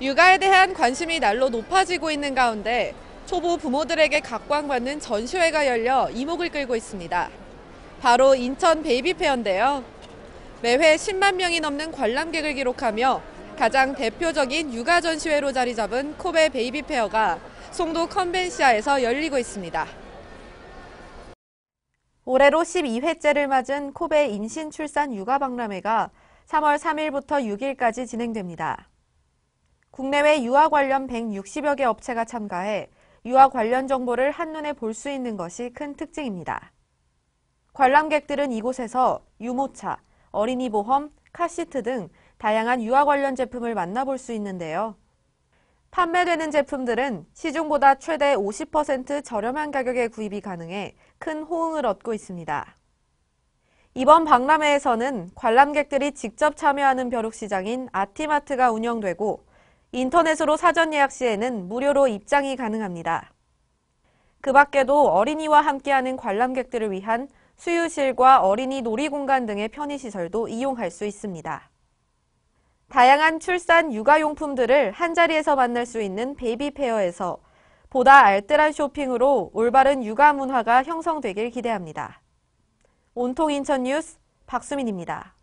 육아에 대한 관심이 날로 높아지고 있는 가운데 초보 부모들에게 각광받는 전시회가 열려 이목을 끌고 있습니다. 바로 인천 베이비페어인데요. 매회 10만 명이 넘는 관람객을 기록하며 가장 대표적인 육아 전시회로 자리 잡은 코베 베이비페어가 송도 컨벤시아에서 열리고 있습니다. 올해로 12회째를 맞은 코베 임신출산 육아박람회가 3월 3일부터 6일까지 진행됩니다. 국내외 육아 관련 160여 개 업체가 참가해 육아 관련 정보를 한눈에 볼 수 있는 것이 큰 특징입니다. 관람객들은 이곳에서 유모차, 어린이 보험, 카시트 등 다양한 육아 관련 제품을 만나볼 수 있는데요. 판매되는 제품들은 시중보다 최대 50% 저렴한 가격에 구입이 가능해 큰 호응을 얻고 있습니다. 이번 박람회에서는 관람객들이 직접 참여하는 벼룩시장인 아티마트가 운영되고 인터넷으로 사전 예약 시에는 무료로 입장이 가능합니다. 그 밖에도 어린이와 함께하는 관람객들을 위한 수유실과 어린이 놀이공간 등의 편의시설도 이용할 수 있습니다. 다양한 출산 육아용품들을 한자리에서 만날 수 있는 베이비페어에서 보다 알뜰한 쇼핑으로 올바른 육아 문화가 형성되길 기대합니다. 온통 인천 뉴스 박수민입니다.